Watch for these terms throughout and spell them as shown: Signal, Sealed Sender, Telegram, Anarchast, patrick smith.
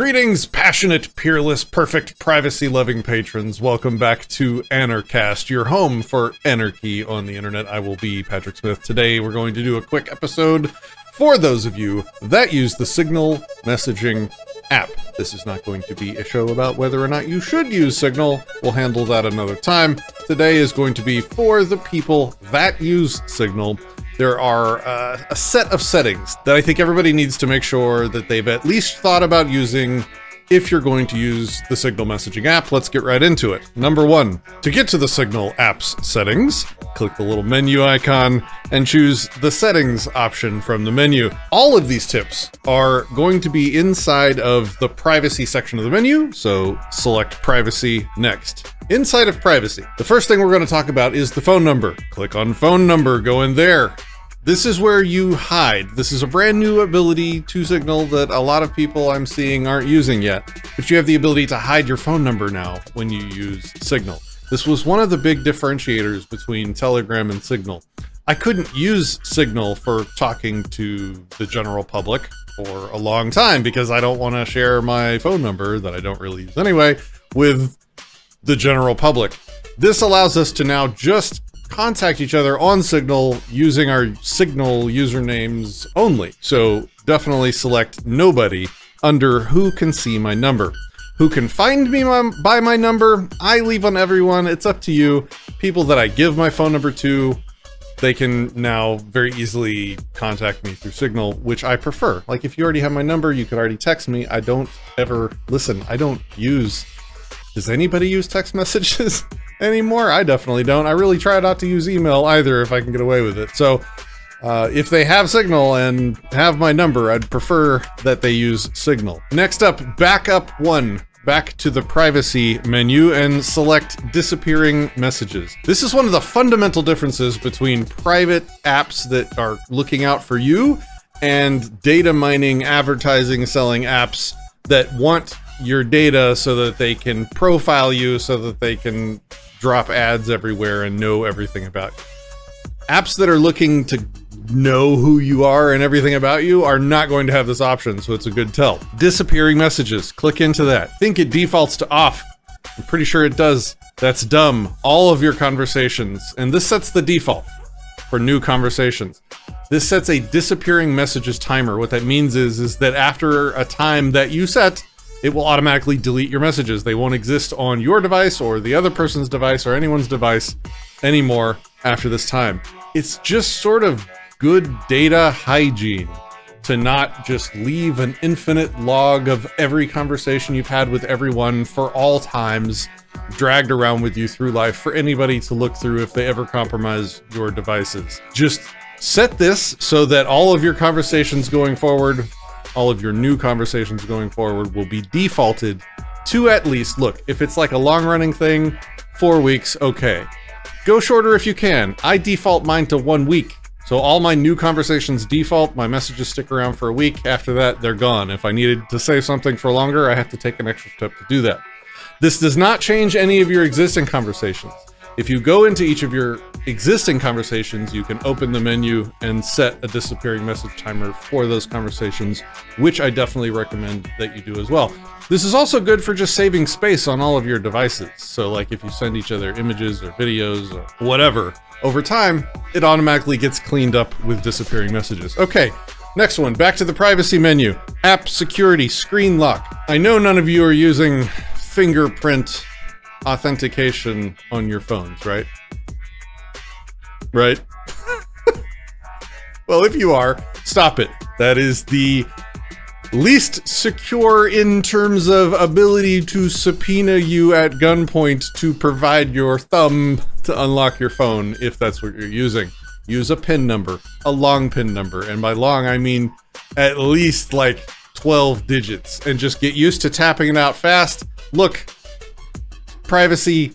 Greetings, passionate, peerless, perfect, privacy-loving patrons. Welcome back to Anarchast, your home for anarchy on the internet. I will be Patrick Smith. Today we're going to do a quick episode for those of you that use the Signal messaging app. This is not going to be a show about whether or not you should use Signal. We'll handle that another time. Today is going to be for the people that use Signal. There are a set of settings that I think everybody needs to make sure that they've at least thought about using if you're going to use the Signal messaging app. Let's get right into it. Number one, to get to the Signal app's settings, click the little menu icon and choose the settings option from the menu. All of these tips are going to be inside of the privacy section of the menu, so select privacy next. Inside of privacy, the first thing we're going to talk about is the phone number. Click on phone number, go in there. This is where you hide. This is a brand new ability to Signal that a lot of people I'm seeing aren't using yet, but you have the ability to hide your phone number now when you use Signal. This was one of the big differentiators between Telegram and Signal. I couldn't use Signal for talking to the general public for a long time because I don't want to share my phone number that I don't really use anyway with the general public. This allows us to now just contact each other on Signal using our Signal usernames only. So definitely select nobody under who can see my number. Who can find me by my number, I leave on everyone. It's up to you. People that I give my phone number to, they can now very easily contact me through Signal, which I prefer. Like if you already have my number, you could already text me. I don't ever listen. I don't use. Does anybody use text messages anymore? I definitely don't. I really try not to use email either if I can get away with it. So if they have Signal and have my number, I'd prefer that they use Signal. Next up, back up one. Back to the privacy menu and select disappearing messages. This is one of the fundamental differences between private apps that are looking out for you and data mining, advertising, selling apps that want your data so that they can profile you, so that they can drop ads everywhere and know everything about you. Apps that are looking to know who you are and everything about you are not going to have this option, so it's a good tell. Disappearing messages, click into that. I think it defaults to off. I'm pretty sure it does. That's dumb. All of your conversations, and this sets the default for new conversations. This sets a disappearing messages timer. What that means is that after a time that you set, it will automatically delete your messages. They won't exist on your device or the other person's device or anyone's device anymore after this time. It's just sort of good data hygiene to not just leave an infinite log of every conversation you've had with everyone for all times dragged around with you through life for anybody to look through if they ever compromise your devices. Just set this so that all of your conversations going forward, all of your new conversations going forward will be defaulted to at least, look, if it's like a long running thing, 4 weeks, okay. Go shorter if you can. I default mine to 1 week. So all my new conversations default, my messages stick around for a week. After that, they're gone. If I needed to say something for longer, I have to take an extra step to do that. This does not change any of your existing conversations. If you go into each of your existing conversations, you can open the menu and set a disappearing message timer for those conversations, which I definitely recommend that you do as well. This is also good for just saving space on all of your devices. So like if you send each other images or videos or whatever, over time, it automatically gets cleaned up with disappearing messages. Okay, next one, back to the privacy menu. App security, screen lock. I know none of you are using fingerprint authentication on your phones, right? Right? Well, if you are, stop it. That is the least secure in terms of ability to subpoena you at gunpoint to provide your thumb to unlock your phone if that's what you're using. Use a PIN number, a long PIN number, and by long I mean at least like 12 digits, and just get used to tapping it out fast. Look, privacy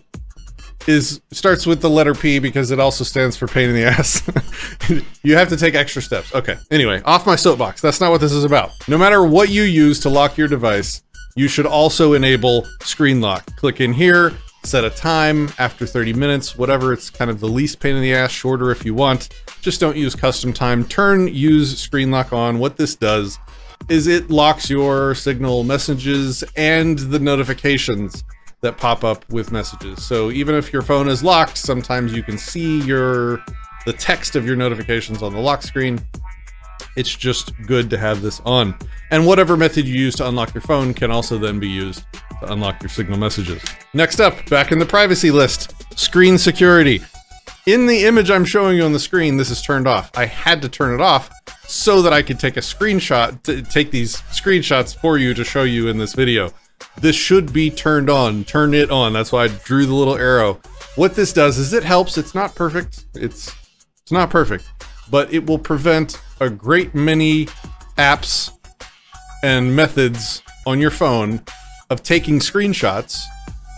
starts with the letter P because it also stands for pain in the ass. You have to take extra steps. Okay, anyway, off my soapbox. That's not what this is about. No matter what you use to lock your device, you should also enable screen lock. Click in here, set a time after 30 minutes, whatever. It's kind of the least pain in the ass, shorter if you want. Just don't use custom time. Turn use screen lock on. What this does is it locks your Signal messages and the notifications that pop up with messages. So even if your phone is locked, sometimes you can see the text of your notifications on the lock screen. It's just good to have this on. And whatever method you use to unlock your phone can also then be used to unlock your Signal messages. Next up, back in the privacy list, screen security. In the image I'm showing you on the screen, this is turned off. I had to turn it off so that I could take a screenshot, take these screenshots for you to show you in this video. This should be turned on, turn it on. That's why I drew the little arrow. What this does is it helps. It's not perfect. It's not perfect, but it will prevent a great many apps and methods on your phone of taking screenshots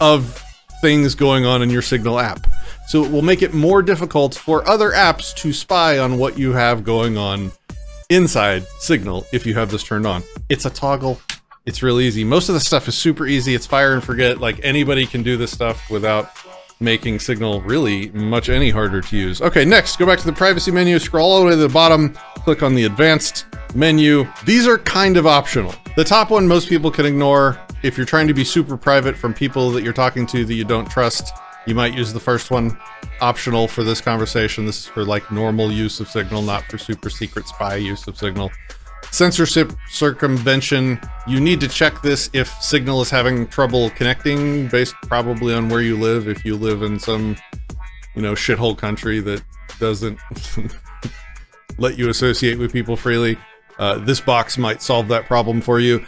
of things going on in your Signal app. So it will make it more difficult for other apps to spy on what you have going on inside Signal if you have this turned on. It's a toggle. It's real easy. Most of the stuff is super easy. It's fire and forget. Like, anybody can do this stuff without making Signal really much any harder to use. Okay, next, go back to the privacy menu, scroll all the way to the bottom, click on the advanced menu. These are kind of optional. The top one most people can ignore. If you're trying to be super private from people that you're talking to that you don't trust, you might use the first one. Optional for this conversation. This is for like normal use of Signal, not for super secret spy use of Signal. Censorship circumvention. You need to check this if Signal is having trouble connecting, based probably on where you live. If you live in some, you know, shithole country that doesn't let you associate with people freely, this box might solve that problem for you.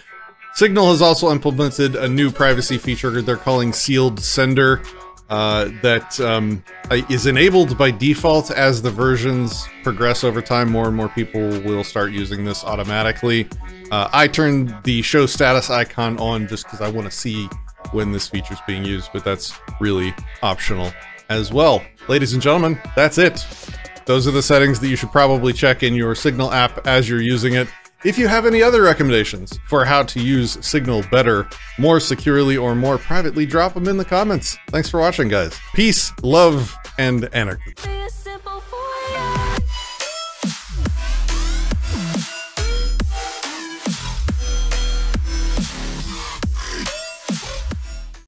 Signal has also implemented a new privacy feature they're calling Sealed Sender, that is enabled by default. As the versions progress over time, more and more people will start using this automatically. I turned the show status icon on just because I want to see when this feature is being used, but that's really optional as well. Ladies and gentlemen, that's it. Those are the settings that you should probably check in your Signal app as you're using it. If you have any other recommendations for how to use Signal better, more securely, or more privately, drop them in the comments. Thanks for watching, guys. Peace, love, and anarchy.